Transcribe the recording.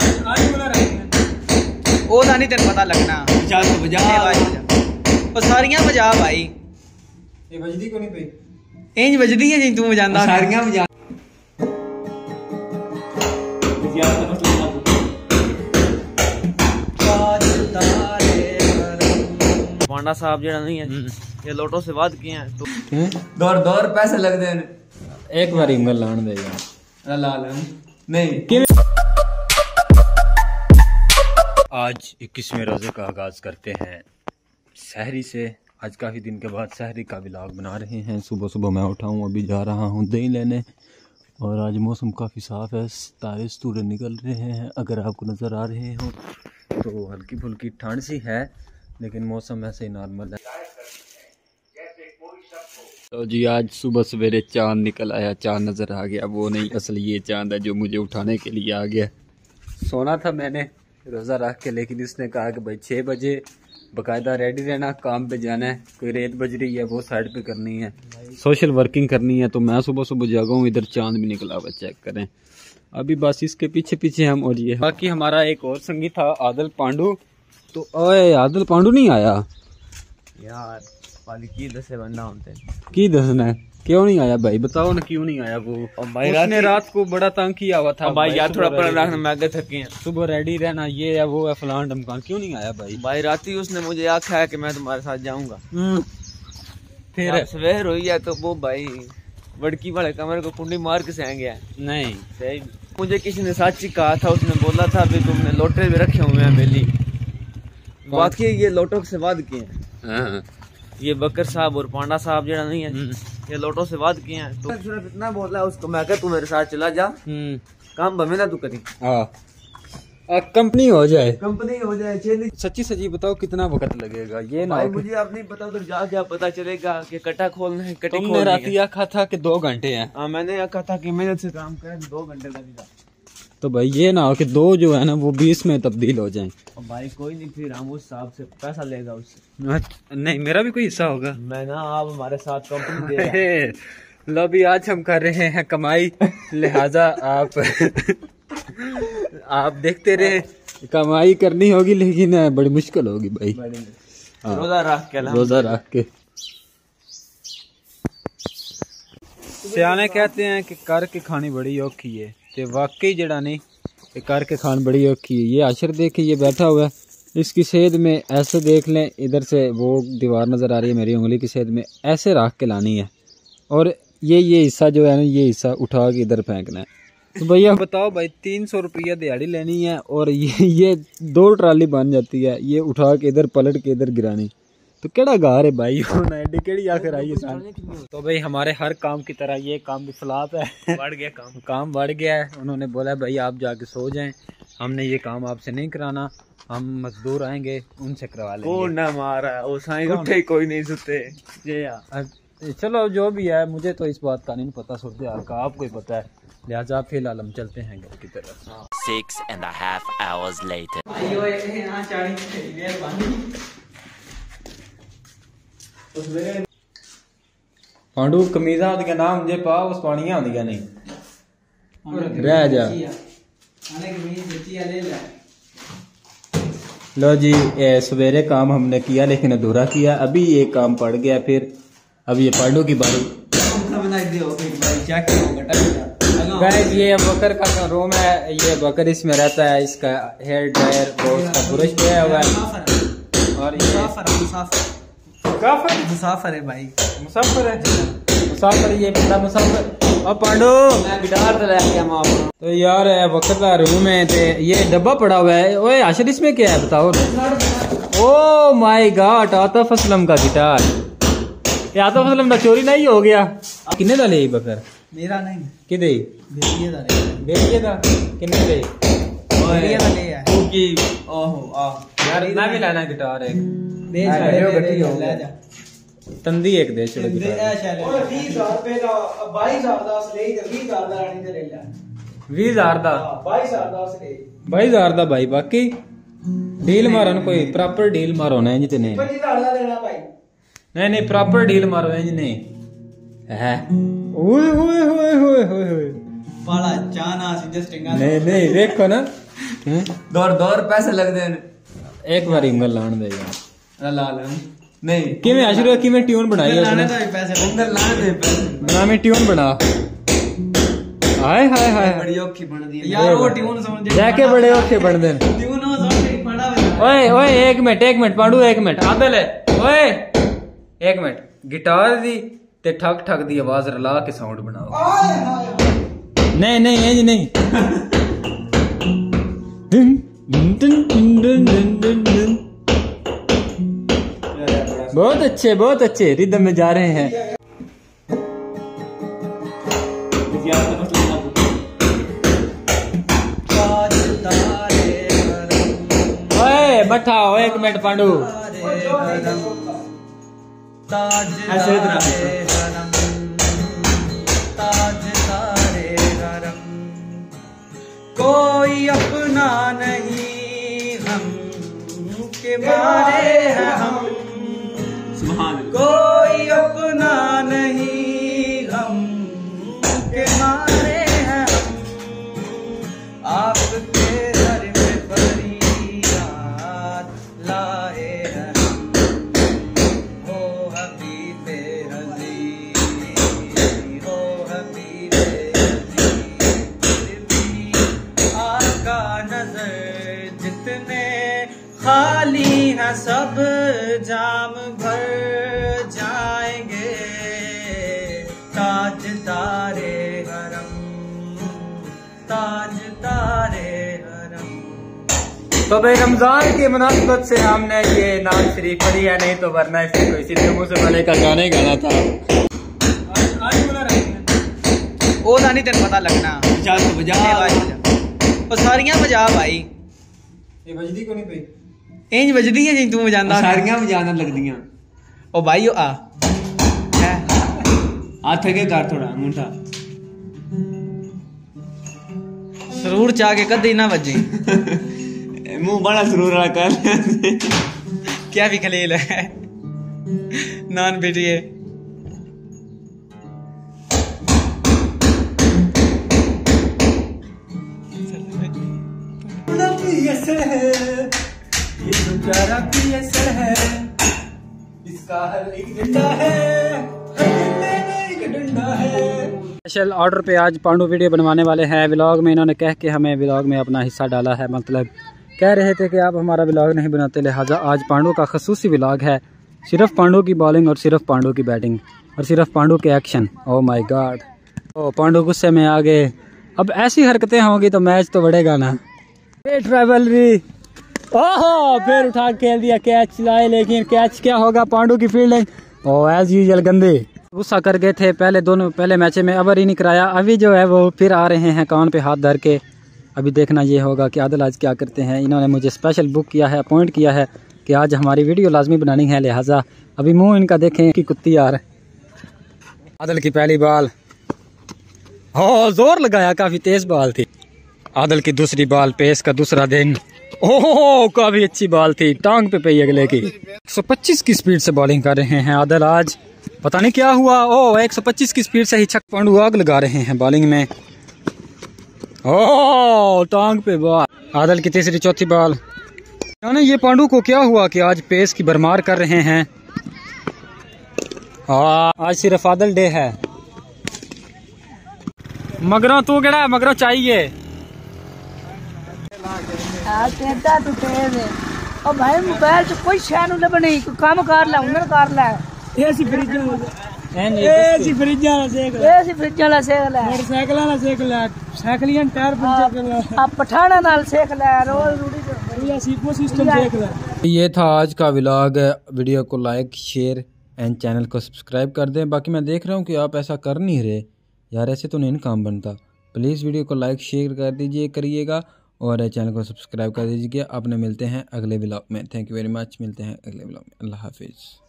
ओह नहीं तेन पता लगना वो सारिया बजा भाई ये बजदी को नहीं पई इंज बजदी है जिन तू बजांदा सारिया बजा पांडा साहब जेड़ा नहीं है ये लोटो से वाद किए हैं तो दौर दौर पैसे लग दे एक बार इंगल लान दे यार लाल नहीं आज 21वें रोज़े का आगाज़ करते हैं सहरी से। आज काफ़ी दिन के बाद सहरी का व्लॉग बना रहे हैं। सुबह सुबह मैं उठा हूँ, अभी जा रहा हूँ दही लेने। और आज मौसम काफ़ी साफ़ है, तारे सूरज निकल रहे हैं। अगर आपको नज़र आ रहे हो तो हल्की फुल्की ठंड सी है, लेकिन मौसम ऐसे ही नॉर्मल है। तो जी आज सुबह सवेरे चाँद निकल आया, चाँद नज़र आ गया। वो नहीं, असल ये चाँद है जो मुझे उठाने के लिए आ गया। सोना था मैंने रोज़ा रख के, लेकिन इसने कहा कि भाई 6 बजे बाकायदा रेडी रहना, काम पे जाना है, कोई रेत बज रही है वो साइड पे करनी है, सोशल वर्किंग करनी है। तो मैं सुबह सुबह जागा हूँ, इधर चांद भी निकला हुआ, चेक करें। अभी बस इसके पीछे पीछे हम। और ये बाकी हमारा एक और संगी था आदिल पांडू। तो ओए आदिल पांडू नहीं आया यार, वाली की दसे बनना होते की दसना है, क्यों नहीं आया भाई बताओ ना, क्यों नहीं आया वो? उसने रात को बड़ा तंग किया हुआ था भाई, यार थोड़ा पर रखना, मैं आगे थके हैं, सुबह रेडी रहना, ये है वो है फलान ढमकान, क्यों नहीं आया भाई? भाई रात ही उसने मुझे आखा है कि मैं तुम्हारे साथ जाऊंगा, फिर सवेर हुई है तो वो भाई बड़की वाले कमरे को कुंडी मार के सह गया। नहीं सही, मुझे किसी ने साची कहा था, उसने बोला था भी तुमने लोटे भी रखे हुए हैं मेली, बाकी ये लोटो से वाद किए, ये बकर साहब और पांडा साहब जेड़ा नहीं है ये लोटो से बात किए हैं। तो सिर्फ इतना बोला उसको मैं कह तू मेरे साथ चला जा, काम बमे ना तू करी, कंपनी हो जाए, कंपनी हो जाए। चलिए सच्ची सच्ची बताओ कितना वक्त लगेगा? ये ना मुझे आप नहीं पता, उधर जाके पता चलेगा कि कटा खोलना है। तुमने रात आखा था कि 2 घंटे है, मैंने आखा था कि मेहनत से काम करे 2 घंटे लगेगा। तो भाई ये ना हो कि 2 जो है ना वो 20 में तब्दील हो जाए। भाई कोई नहीं, फिर हम उस साहब से पैसा लेगा उससे। नहीं मेरा भी कोई हिस्सा होगा, मैं ना आप हमारे साथ कंपनी देगा। लो भी आज हम कर रहे हैं कमाई, लिहाजा आप आप देखते रहे, कमाई करनी होगी लेकिन बड़ी मुश्किल होगी भाई, रोजा रख के, रोजा रख के। सियाने कहते हैं कि करके खानी बड़ी औखी है, तो वाकई जड़ा नहीं करके खान बड़ी औखी है। ये आशर देखे ये बैठा हुआ है, इसकी सेहत में ऐसे देख लें, इधर से वो दीवार नज़र आ रही है मेरी उंगली की सेहत में, ऐसे राख के लानी है। और ये हिस्सा जो है ना, ये हिस्सा उठा के इधर फेंकना है। तो भैया बताओ भाई 300 रुपया दिहाड़ी लेनी है, और ये 2 ट्राली बन जाती है, ये उठा के इधर पलट के इधर गिरानी, तो केड़ा गार है भाई, केड़ी आखिर आई है। तो भाई हमारे हर काम की तरह ये काम भी फ्लॉप है, बढ़ गया काम बढ़ गया है। उन्होंने बोला भाई आप जाके सो जाएं, हमने ये काम आपसे नहीं कराना, हम मजदूर आएंगे उनसे करवा लेंगे। कौन ना मारा उठे, कोई नहीं सुते ये, चलो जो भी है, मुझे तो इस बात का नहीं पता, सुनते आपका, आपको ही पता है, लिहाजा फिलहाल हम चलते हैं घर की तरफ। 6.5 hours later पांडू कमीजा होंगे ना मुझे पा, उस पानिया होंगे नहीं रह जा। लो जी सवेरे काम हमने किया लेकिन अधूरा किया, अभी ये काम पड़ गया, फिर अब ये पांडू की बारी। ये बकर का रूम है, ये बकर इसमें रहता है, इसका हेयर ड्रायर और ब्रश गया हुआ है, और ये मुसाफिर है भाई, मुसाफिर है, मुसाफिर ये बड़ा मुसाफिर। और पांडू मैं गिटार तो लेके आया मां। तो यार वक्त का रूम है, ते ये डब्बा पड़ा हुआ है। ओए आशिर इसमें क्या है बताओ? Oh my god, Atif Aslam का गिटार, ये आतिफ असलम का चोरी नहीं हो गया? कितने का ले ये बकर? मेरा नहीं, किदे बेचिए दा, बेचिए दा कितने पे? ओए ले आ ओके, ओहो आ यार ना भी लाना गिटार एक तंदी, एक दे चलो भाई, बाकी डील मारो ना कोई प्रॉपर डील मारो ना इंज, नहीं नहीं प्रॉपर डील मारो इंज नहीं है। ओए होए होए होए होए पाला चाना, जस्ट नहीं देखो ना दौर पैसे लगते हैं। एक बार इंगल लान दे यार लाल नहीं किवें अशरू किवें ट्यून बनाई उसने पैसे अंदर लान दे पैसे मैं ट्यून बना। हाय हाय हाय बड़ी औखी बनदी है यार वो ट्यून समझ जाके बड़े औखे बनदे हैं ट्यून वो समझ पड़ा ओए ओए एक मिनट पाडू एक मिनट आबे ले ओए एक मिनट गिटार दी ते ठक ठक दी आवाज रला के साउंड बनाओ। हाय हाय नहीं इंज नहीं बहुत अच्छे रिदम में जा रहे हैं। ओए बैठा हो एक मिनट पांडू कोई अपना नहीं हम के मारे हैं हम सुभान कोई अपना नहीं हम के मारे हैं हम आपके दर में फरियाद लाए हैं हो हबीबे हजी हो हबीबे नजर जितने खाली है सब जाम भर जाएंगे ताज तारे हरम। तो भाई रमजान के मुनासिबत से हमने ये नाम शरीफ पढ़ी है नहीं तो वरना इसमें कोई इसी लोगों से पहले का गाना ही गाना था। वो नहीं तेन पता लगना बजा सारियां बजा भाई ये बजदी को नहीं पई इंज बजदी है जिं तू बजांदा सारियां बजाना लगदियां ओ भाई ओ आ हाथ के कर थोड़ा अंगूठा जरूर चा के कदी ना बजे मुंह बड़ा जरूर वाला कर क्या भी खलेल है नान बेटिए ये है इसका हर एक डंडा है। स्पेशल ऑर्डर पे आज पांडू वीडियो बनवाने वाले हैं व्लॉग में। इन्होंने कह के हमें व्लॉग में अपना हिस्सा डाला है, मतलब कह रहे थे कि आप हमारा व्लॉग नहीं बनाते, लिहाजा आज पांडू का खसूसी व्लॉग है। सिर्फ पांडू की बॉलिंग और सिर्फ पांडू की बैटिंग और सिर्फ पांडू के action. Oh my god oh Pandu गुस्से में आ गए। अब ऐसी हरकतें होंगी तो मैच तो बढ़ेगा ना। ट्रैवलरी ओहो फिर उठा खेल दिया कैच लाए लेकिन कैच क्या होगा पांडू की फील्डिंग और एज यूजल गंदे गुस्सा कर गए थे। पहले मैच में अवर ही नहीं कराया, अभी जो है वो फिर आ रहे हैं कान पे हाथ धर के। अभी देखना ये होगा कि आदिल आज क्या करते हैं। इन्होंने मुझे स्पेशल बुक किया है, अपॉइंट किया है कि आज हमारी वीडियो लाजमी बनानी है, लिहाजा अभी मुँह इनका देखें कि कुत्ती यार। आदिल की पहली बॉल हो जोर लगाया, काफ़ी तेज़ बॉल थी। आदिल की दूसरी बॉल पेस का दूसरा दिन, ओहो काफी अच्छी बॉल थी, टांग पे पई अगले की। 125 की स्पीड से बॉलिंग कर रहे हैं आदिल आज, पता नहीं क्या हुआ। ओ 125 की स्पीड से ही छक पांडू आग लगा रहे हैं बॉलिंग में। ओह टांग पे बॉल, आदिल की तीसरी चौथी बॉल। यानी ये पांडू को क्या हुआ कि आज पेस की भरमार कर रहे हैं। आज सिर्फ आदिल डे है। मगरों तू केड़ा मगरों चाहिए तू तेज है। ओ भाई मोबाइल से कोई शैन नहीं, कोई काम कर ला हुनर कर ला। ऐसी फ्रिज ऐसी फ्रिज वाला सेक ला, ऐसी फ्रिज वाला सेक ला, मोटरसाइकिल वाला सेक ला, साइकिलियन टायर पंचर कर ला, आ पठाना नाल सेक ला, रोज रूडी बढ़िया सीपो सिस्टम सेक ला। ये था आज का व्लॉग। वीडियो को लाइक शेयर एंड चैनल को सब्सक्राइब कर दें। बाकी मैं देख रहा हूँ कि आप ऐसा कर नहीं रहे यार, ऐसे तो नहीं काम बनता। प्लीज़ वीडियो को लाइक शेयर कर दीजिए करिएगा और चैनल को सब्सक्राइब कर दीजिए। आपने मिलते हैं अगले व्लॉग में। थैंक यू वेरी मच, मिलते हैं अगले व्लॉग में। अल्लाह हाफिज़।